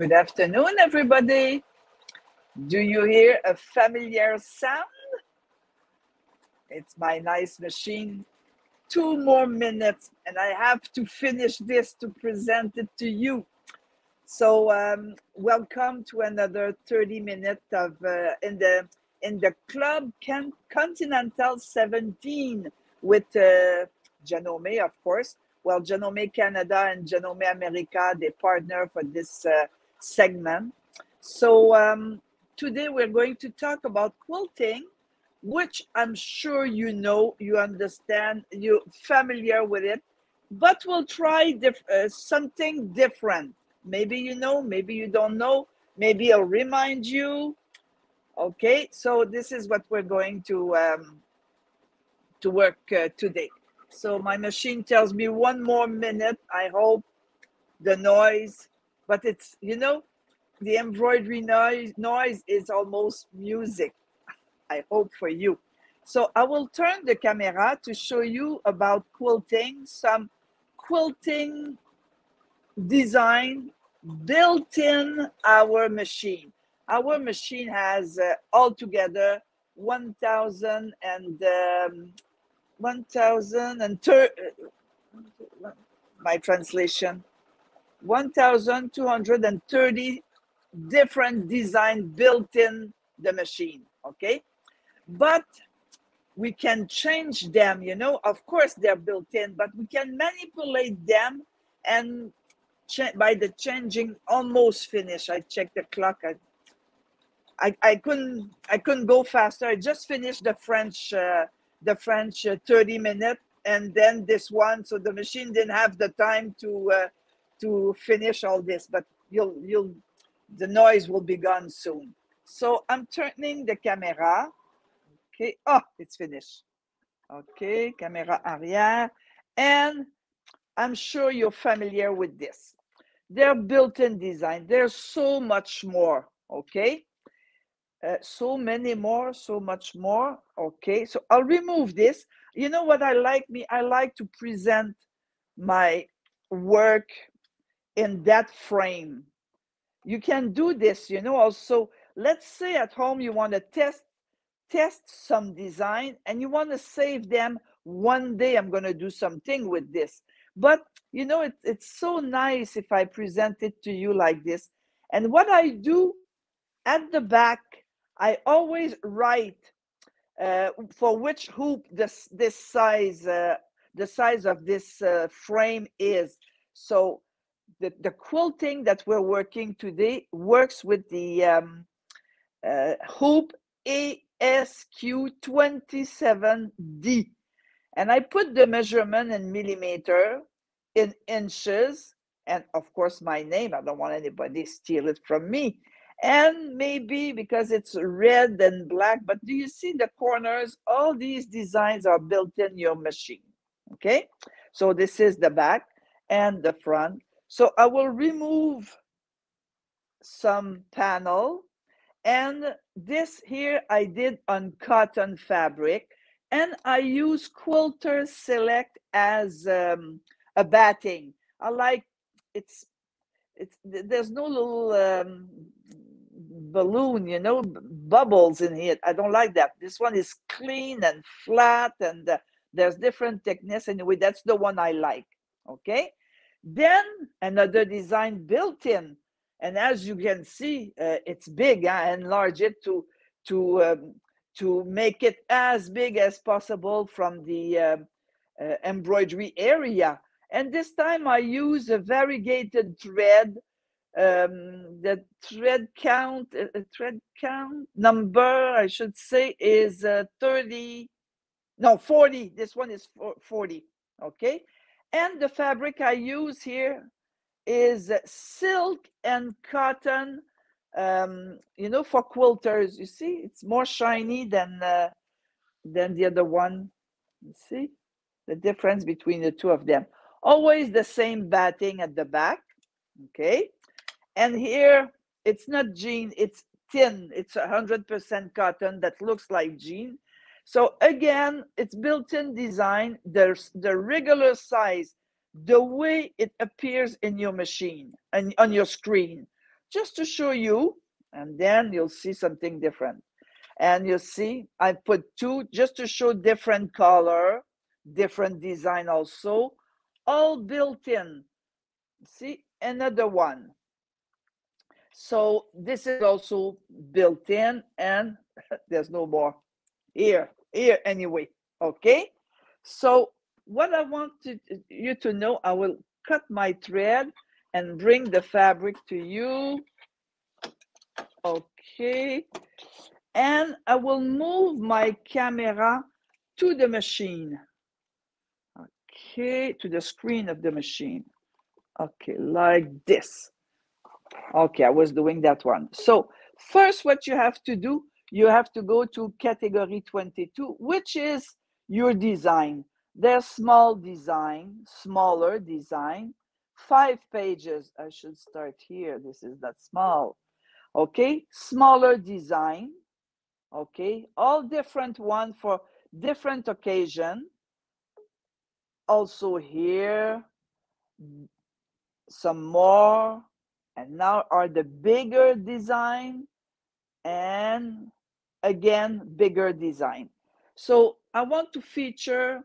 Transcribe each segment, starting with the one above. Good afternoon, everybody. Do you hear a familiar sound? It's my nice machine. 2 more minutes, and I have to finish this to present it to you. So welcome to another 30 minutes of in the Club Continental 17 with Janome, of course. Well, Janome Canada and Janome America, they partner for this segment. So today we're going to talk about quilting, which I'm sure you know, you understand, you're familiar with it, but we'll try something different. Maybe you know, maybe you don't know, maybe I'll remind you. Okay, so this is what we're going to work today. So my machine tells me 1 more minute. I hope the noise, but it's, you know, the embroidery noise is almost music, I hope, for you. So I will turn the camera to show you about quilting, some quilting design built in our machine. Our machine has altogether 1,230 different design built in the machine, okay? But we can change them, you know. Of course, they're built in, but we can manipulate them, and by the changing almost finish. I checked the clock. I couldn't go faster. I just finished the French. The French 30 minute, and then this one, so the machine didn't have the time to finish all this, but the noise will be gone soon. So I'm turning the camera. Okay, oh, it's finished. Okay, camera arrière, and I'm sure you're familiar with this. They're built-in design. There's so much more, okay? So many more, so much more. Okay, so I'll remove this. You know what I like? I like to present my work in that frame. You can do this, you know, also. Let's say at home you want to test some design and you want to save them. One day I'm going to do something with this. But, you know, it's so nice if I present it to you like this. And what I do at the back, I always write for which hoop this size, the size of this frame is. So the quilting that we're working today works with the hoop ASQ27D. And I put the measurement in millimeter, in inches, and of course my name. I don't want anybody to steal it from me. And maybe because it's red and black, but do you see the corners? All these designs are built in your machine, okay? So this is the back and the front. So I will remove some panel, and this here I did on cotton fabric, and I use Quilter Select as a batting. I like, there's no little balloon, you know, bubbles in here. I don't like that. This one is clean and flat, and there's different thickness. Anyway, that's the one I like, okay? Then another design built in, and as you can see, it's big. I enlarge it to make it as big as possible from the embroidery area. And this time I use a variegated thread. The thread count number, I should say, is 40. This one is 40, okay? And the fabric I use here is silk and cotton, you know, for quilters. You see, it's more shiny than the other one. You see the difference between the two of them. Always the same batting at the back, okay? And here, it's not jean, it's tin. It's 100% cotton that looks like jean. So again, it's built-in design. There's the regular size, the way it appears in your machine and on your screen. just to show you, and then you'll see something different. And you see, I put two just to show different color, different design also, all built in. See, another one. So this is also built in, and there's no more here anyway. Okay, so what I want you to know, I will cut my thread and bring the fabric to you. Okay, and I will move my camera to the machine. Okay, to the screen of the machine. Okay, like this. Okay, I was doing that one. So first, what you have to do, you have to go to category 22, which is your design. There's small design, smaller design, 5 pages. I should start here. This is not small. Okay, smaller design. Okay, all different one for different occasion. Also here, some more. And now are the bigger design, and again, bigger design. So I want to feature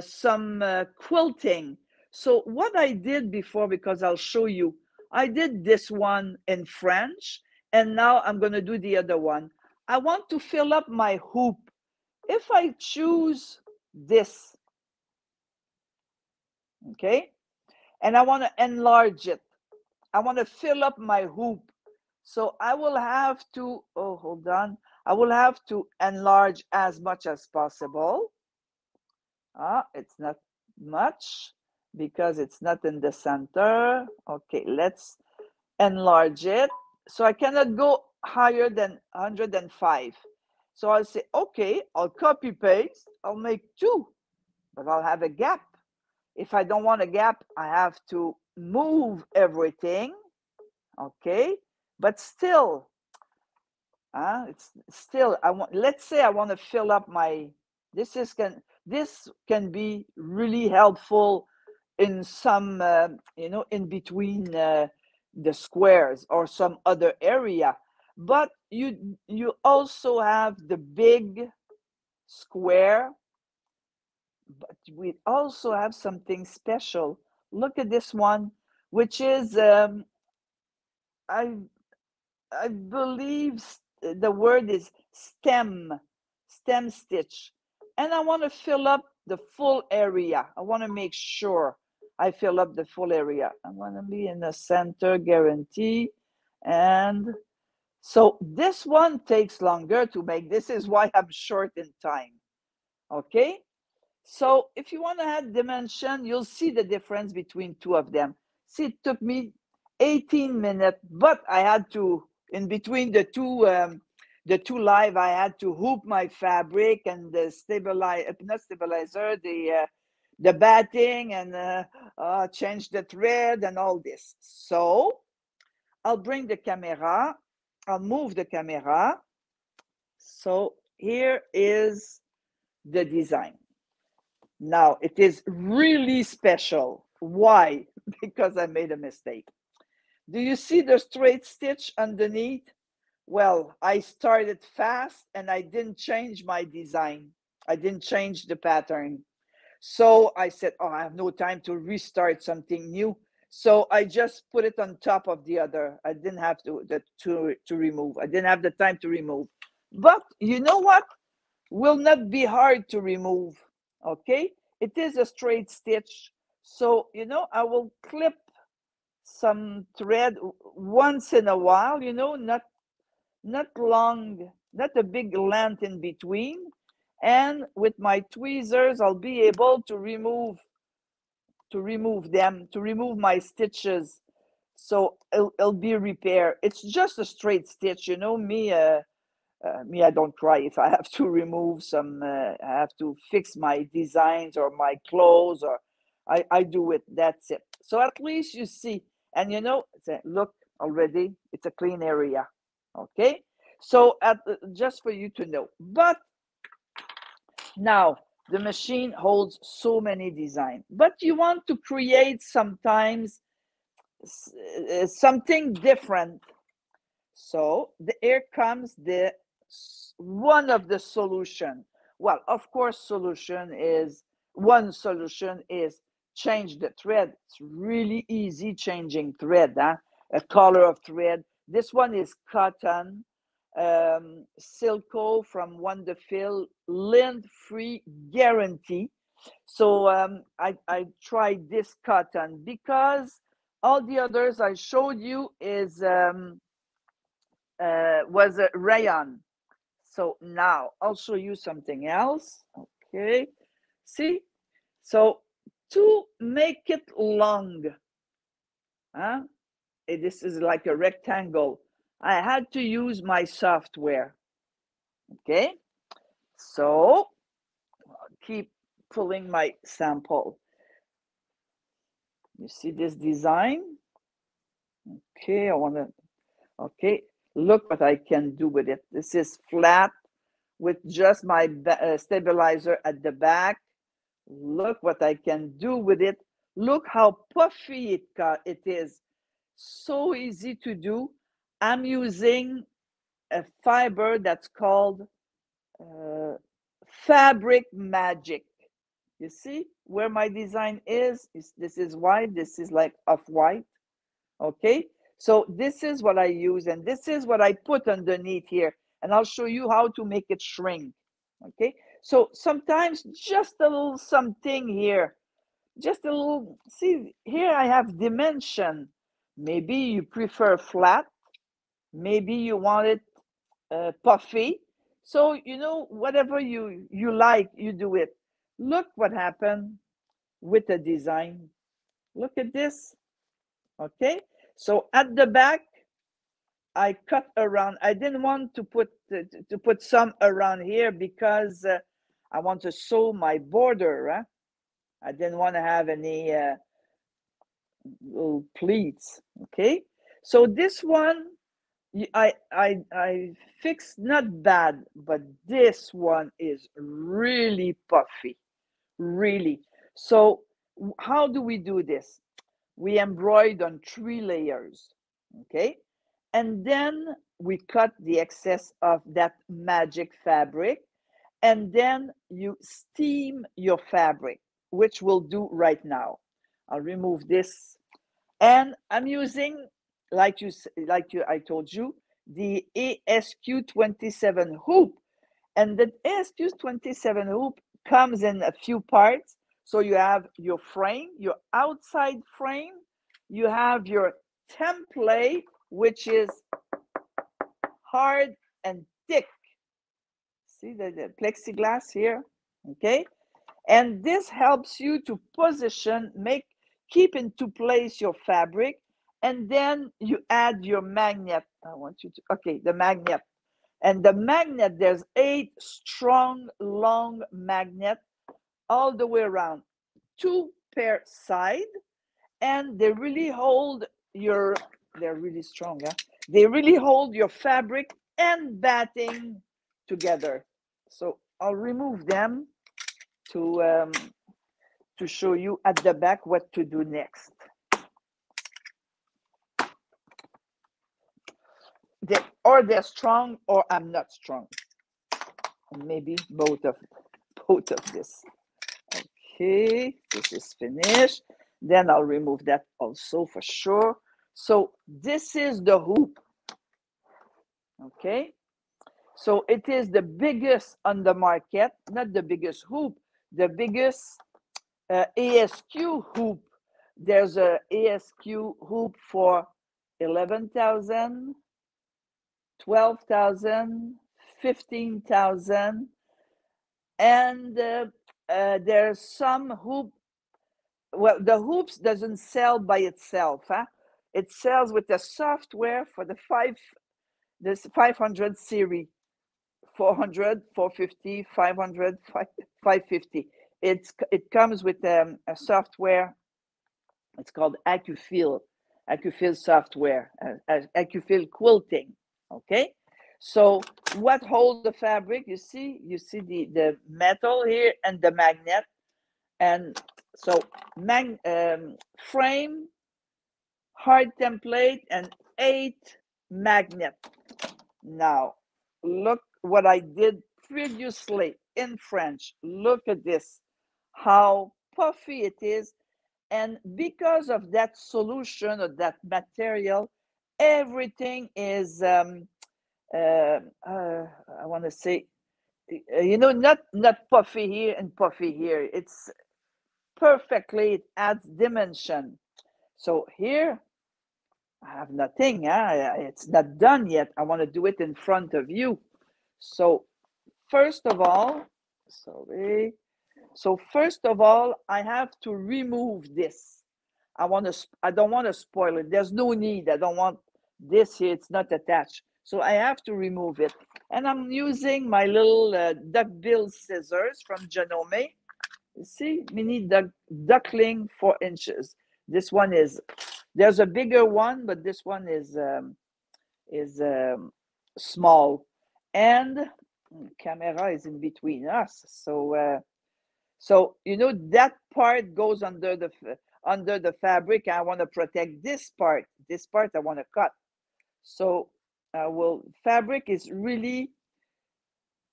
some quilting. So what I did before, because I'll show you, I did this one in French, and now I'm going to do the other one. I want to fill up my hoop. If I choose this, okay, and I want to enlarge it, I want to fill up my hoop. So I will have to, oh, hold on. I will have to enlarge as much as possible. It's not much because it's not in the center. Okay, let's enlarge it. So I cannot go higher than 105. So I'll say, okay, I'll copy paste. I'll make 2, but I'll have a gap. If I don't want a gap, I have to move everything, okay, but still, it's still, I want, let's say I want to fill up my, this can be really helpful in some, you know, in between the squares or some other area, but you also have the big square, but we also have something special. Look at this one, which is, I believe the word is stem stitch. And I want to fill up the full area. I want to make sure I fill up the full area. I want to be in the center, guarantee. And so this one takes longer to make. This is why I'm short in time, okay? So if you want to add dimension, you'll see the difference between two of them. See, it took me 18 minutes, but I had to, in between the two live, I had to hoop my fabric and the the batting and change the thread and all this. So I'll bring the camera. I'll move the camera. So here is the design. Now, it is really special. Why? Because I made a mistake. Do you see the straight stitch underneath? Well, I started fast and I didn't change my design. I didn't change the pattern. So I said, oh, I have no time to restart something new. So I just put it on top of the other. I didn't have to remove. I didn't have the time to remove. But you know what? Will not be hard to remove. Okay, it is a straight stitch. So, you know, I will clip some thread once in a while, you know, not long, not a big length in between. And with my tweezers, I'll be able to remove my stitches. So it'll be repair. It's just a straight stitch, you know, me, I don't cry if I have to remove some, I have to fix my designs or my clothes, or I do it, that's it. So at least you see, and you know, look already, it's a clean area, okay? So just for you to know, but now the machine holds so many designs, but you want to create sometimes something different. So here comes the one of the solution. Well, of course, solution is one solution is change the thread. It's really easy changing thread, huh? A color of thread. This one is cotton, Silco from Wonderfil, lint-free guarantee. So I tried this cotton because all the others I showed you is was a rayon. So now I'll show you something else. Okay, see, so to make it long, huh? This is like a rectangle. I had to use my software. Okay, so I'll keep pulling my sample. You see this design? Okay, I want to, okay, look what I can do with it. This is flat with just my stabilizer at the back. Look what I can do with it. Look how puffy it is. So easy to do. I'm using a fiber that's called fabric magic. You see where my design is? This is white. This is like off-white. Okay, so this is what I use, and this is what I put underneath here, and I'll show you how to make it shrink. Okay, so sometimes just a little something here, just a little, see here I have dimension. Maybe you prefer flat, maybe you want it puffy, so you know, whatever you like, you do it. Look what happened with the design. Look at this. Okay, so at the back I cut around. I didn't want to put some around here because I want to sew my border, huh? I didn't want to have any little pleats. Okay, so this one I fixed, not bad, but this one is really puffy, really. So how do we do this? We embroider on 3 layers, okay, and then we cut the excess of that magic fabric, and then you steam your fabric, which we'll do right now. I'll remove this, and I'm using, I told you, the ASQ27 hoop, and the ASQ27 hoop comes in a few parts. So you have your frame, your outside frame, you have your template, which is hard and thick. See the plexiglass here, okay? And this helps you to position, keep into place your fabric, and then you add your magnet. I want you to, okay, the magnet. And the magnet, there's 8 strong, long magnet all the way around, 2 per side, and they really hold your, they're really strong, huh? They really hold your fabric and batting together. So I'll remove them to show you at the back what to do next. They're strong, or I'm not strong, and maybe both of this. Okay, this is finished. Then I'll remove that also for sure. So this is the hoop. Okay, so it is the biggest on the market, not the biggest hoop, the biggest ASQ hoop. There's a ASQ hoop for 11,000. 12,000, 15,000, and there's some hoop. Well, the hoops doesn't sell by itself, huh? It sells with the software for the 500 series, 400, 450, 500, 550. It comes with a software. It's called AcuFil, AcuFil software, AcuFil quilting. Okay, so what holds the fabric? You see the metal here and the magnet, and so frame, hard template, and 8 magnets. Now, look what I did previously in French. Look at this, how puffy it is. And because of that solution or that material, everything is, I want to say, you know, not puffy here and puffy here. It's perfectly, it adds dimension. So here, I have nothing. It's not done yet. I want to do it in front of you. So first of all, sorry. So first of all, I have to remove this. I don't want to spoil it. There's no need. I don't want this here. It's not attached. So I have to remove it. And I'm using my little duckbill scissors from Janome. You see, mini duckling 4 inches. This one is, there's a bigger one, but this one is small. And camera is in between us. So, so you know, that part goes under the fabric. I want to protect this part. This part I want to cut. So, well, fabric is really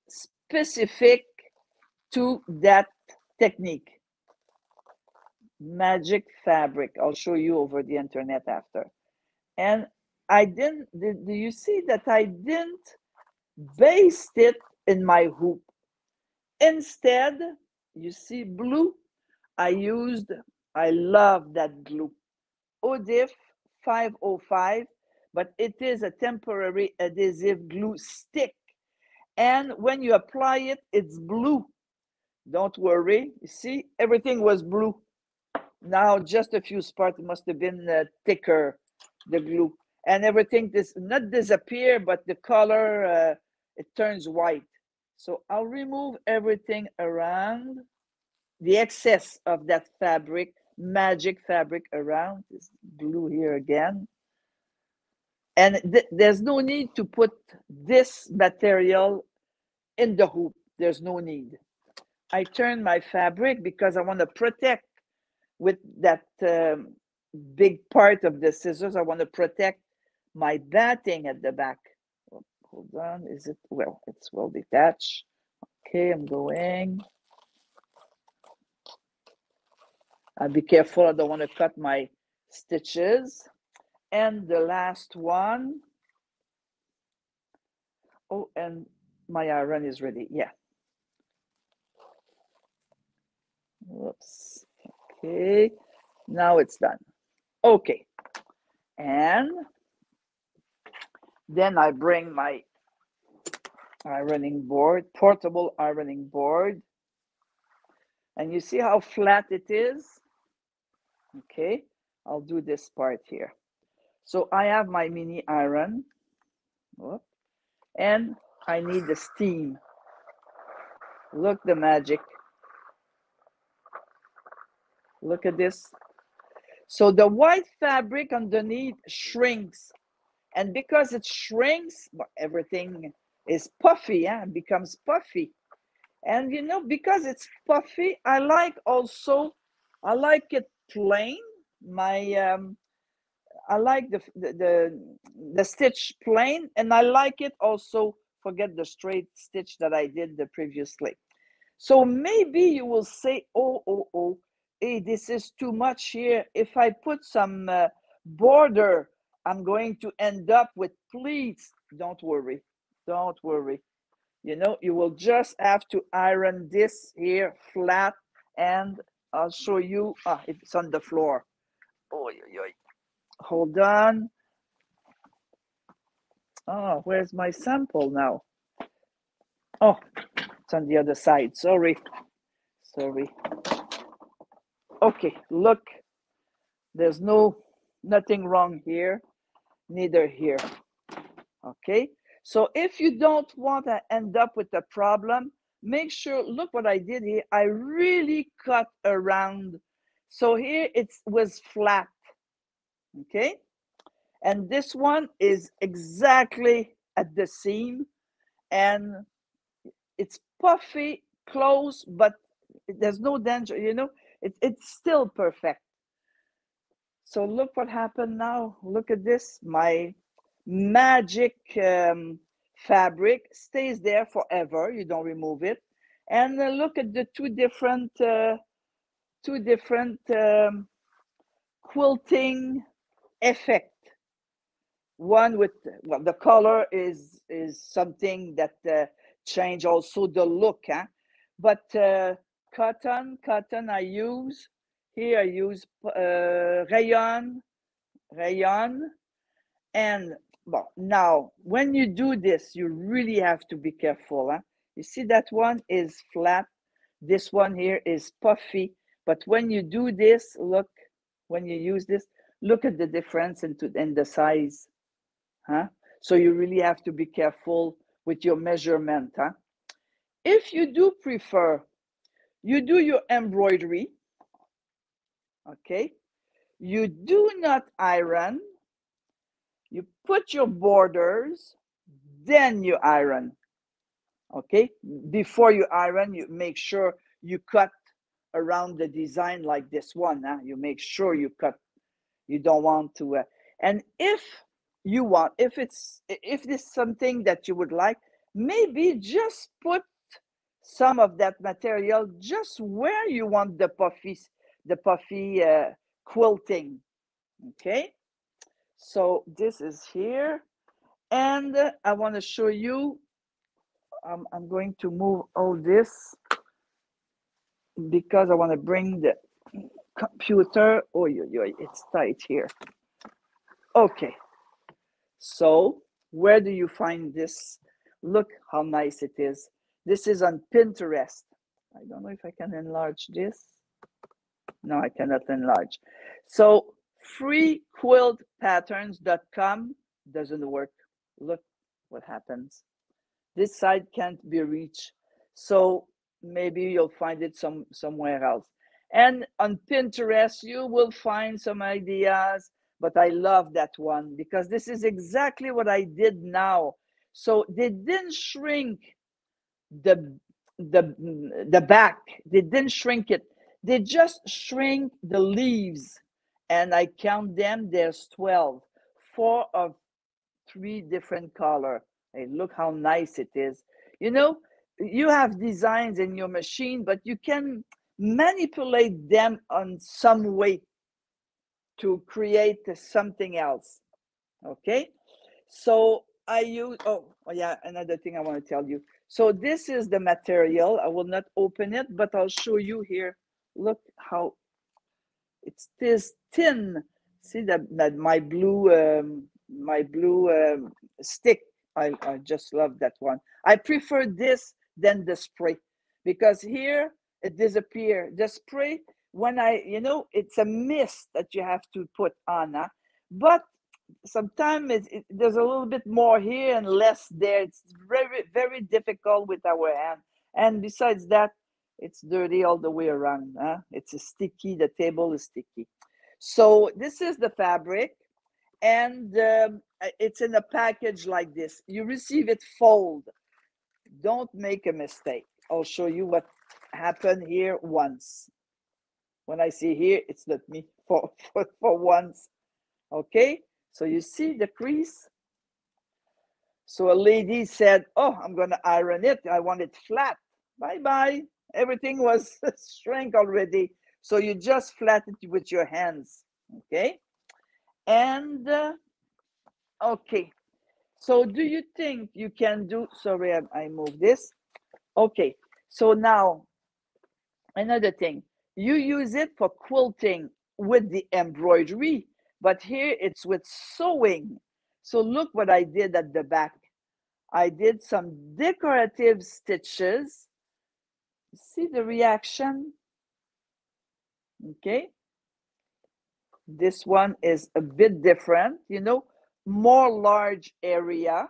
specific to that technique. Magic fabric. I'll show you over the internet after. And I didn't, do you see that I didn't baste it in my hoop? Instead, you see blue, I love that glue. Odif 505. But it is a temporary adhesive glue stick. And when you apply it, it's blue. Don't worry. You see, everything was blue. Now, just a few spots must have been thicker, the glue. And everything does not disappear, but the color, it turns white. So I'll remove everything around, the excess of that fabric, magic fabric around. This glue here again. And there's no need to put this material in the hoop. There's no need. I turn my fabric because I want to protect with that big part of the scissors. I want to protect my batting at the back. Oh, hold on, is it? Well, it's well detached. Okay, I'm going. I'll be careful. I don't want to cut my stitches. And the last one. Oh, and my iron is ready. Yeah. Whoops. Okay. Now it's done. Okay. And then I bring my ironing board, portable ironing board. And you see how flat it is? Okay. I'll do this part here. So I have my mini iron, and I need the steam. Look the magic. Look at this. So the white fabric underneath shrinks. And because it shrinks, everything is puffy, eh? It becomes puffy. And you know, because it's puffy, I like it plain. My, I like the stitch plain, and I like it also, forget the straight stitch that I did previously. So maybe you will say, oh, hey, this is too much here. If I put some border, I'm going to end up with pleats. Don't worry. Don't worry. You know, you will just have to iron this here flat, and I'll show you. Ah, it's on the floor. Oh, hold on. Oh, where's my sample now? Oh, it's on the other side. Sorry. Okay, look. There's nothing wrong here, neither here. Okay, so if you don't want to end up with a problem, make sure, look what I did here. I really cut around. So here it was flat. Okay, and this one is exactly at the seam, and it's puffy, close, but there's no danger, you know, it's still perfect. So look what happened now. Look at this. My magic fabric stays there forever. You don't remove it. And look at the two different quilting effect. One with, well, the color is something that change also the look, huh? But cotton I use. Here I use rayon, and well, now when you do this, you really have to be careful. Huh? You see that one is flat. This one here is puffy. But when you do this, look, when you use this, look at the difference in the size. Huh? So you really have to be careful with your measurement. Huh? If you do prefer, you do your embroidery. Okay, you do not iron, you put your borders, then you iron. Okay, before you iron, you make sure you cut around the design like this one. Huh? You make sure you cut, you don't want to. And if you want, if this is something that you would like, maybe just put some of that material just where you want the puffies. The puffy quilting. Okay, so this is here, and I want to show you. I'm going to move all this because I want to bring the computer. Oh, it's tight here. Okay, so where do you find this? Look how nice it is. This is on Pinterest. I don't know if I can enlarge this. No, I cannot enlarge. So freequiltpatterns.com doesn't work. Look what happens. This side can't be reached. So maybe you'll find it somewhere else. And on Pinterest, you will find some ideas. But I love that one because this is exactly what I did now. So they didn't shrink the back. They didn't shrink it. They just shrink the leaves, and I count them. There's 12, 4 of 3 different color. Hey, look how nice it is. You know, you have designs in your machine, but you can manipulate them on some way to create something else. Okay, so I use, oh yeah, another thing I want to tell you. So this is the material. I will not open it, but I'll show you here. Look how it's this thin. See that my blue stick. I just love that one. I prefer this than the spray because here it disappears. The spray, when it's a mist that you have to put on, huh? But sometimes there's a little bit more here and less there. It's very, very difficult with our hand. And besides that, it's dirty all the way around. Huh? It's sticky. The table is sticky. So this is the fabric, and it's in a package like this. You receive it fold. Don't make a mistake. I'll show you what happened here once. When I see here, it's not me for once. Okay. So you see the crease. So a lady said, "Oh, I'm going to iron it. I want it flat." Bye bye. Everything was shrank already, so you just flat it with your hands. Okay, and okay, so do you think you can do, sorry, I move this. Okay, so now another thing, you use it for quilting with the embroidery, but here it's with sewing. So look what I did at the back. I did some decorative stitches. See the reaction. Okay, this one is a bit different, you know, more large area,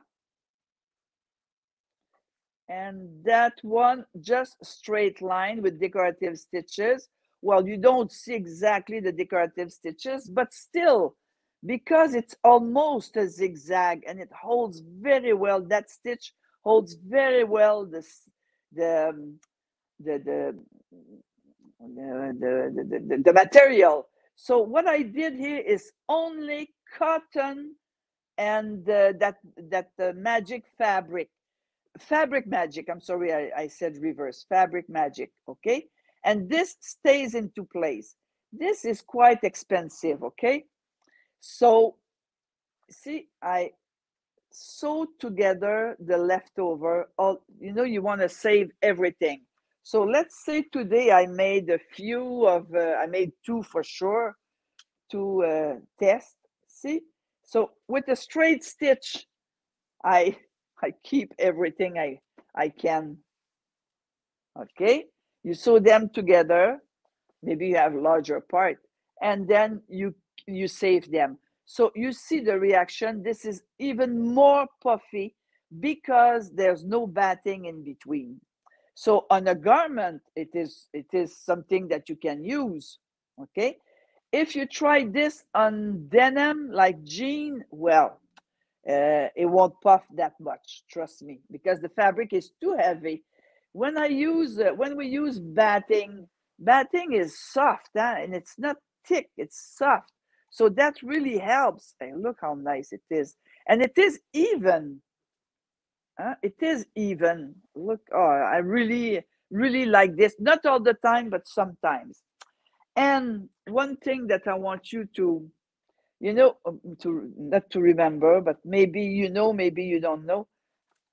and that one just straight line with decorative stitches. Well, you don't see exactly the decorative stitches, but still, because it's almost a zigzag and it holds very well, that stitch holds very well the material. So what I did here is only cotton and that magic fabric magic. I'm sorry, I said reverse, fabric magic, okay? And this stays into place. This is quite expensive, okay? So see, I sewed together the leftover, all, you know, you want to save everything. So let's say today I made a few of, I made two for sure to test, see? So with a straight stitch, I keep everything I can, okay? You sew them together, maybe you have larger part, and then you save them. So you see the reaction, this is even more puffy because there's no batting in between. So on a garment, it is something that you can use, okay? If you try this on denim, like jean, well, it won't puff that much, trust me, because the fabric is too heavy. When I use, when we use batting is soft, huh? And it's not thick, it's soft. So that really helps. And look how nice it is. And it is even. It is even. Look, oh, I really, really like this. Not all the time, but sometimes. And one thing that I want you to, you know, to not to remember, but maybe you know, maybe you don't know.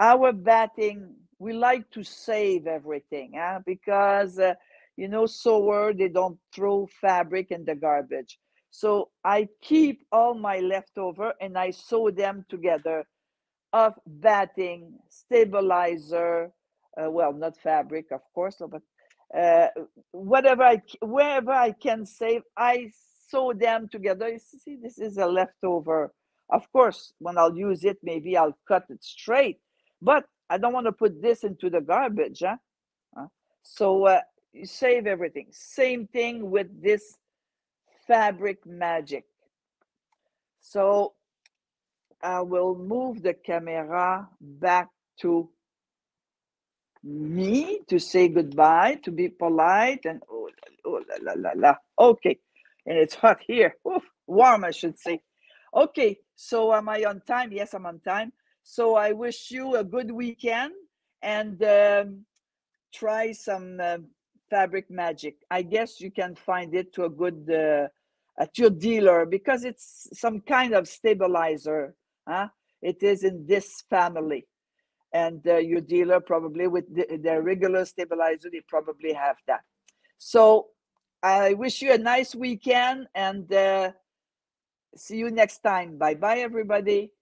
Our batting, we like to save everything, huh? Because, you know, sewer, they don't throw fabric in the garbage. So I keep all my leftover and I sew them together of batting, stabilizer, well, not fabric, of course, but whatever wherever I can save, I sew them together. You see, this is a leftover. Of course, when I'll use it, maybe I'll cut it straight, but I don't want to put this into the garbage. Huh? So you save everything. Same thing with this fabric magic. So I will move the camera back to me to say goodbye, to be polite, and oh la la la la. Okay, and it's hot here. Oof, warm, I should say. Okay, so am I on time? Yes, I'm on time. So I wish you a good weekend and try some fabric magic. I guess you can find it to a good at your dealer because it's some kind of stabilizer. Huh? It is in this family, and your dealer probably with the regular stabilizer, they probably have that. So I wish you a nice weekend and see you next time. Bye bye, everybody.